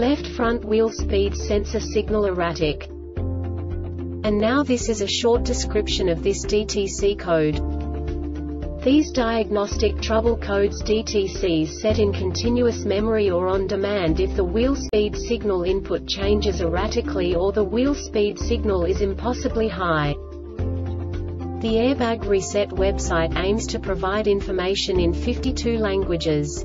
left front wheel speed sensor signal erratic. And now this is a short description of this DTC code. These diagnostic trouble codes DTCs set in continuous memory or on demand if the wheel speed signal input changes erratically or the wheel speed signal is impossibly high. The Airbag Reset website aims to provide information in 52 languages.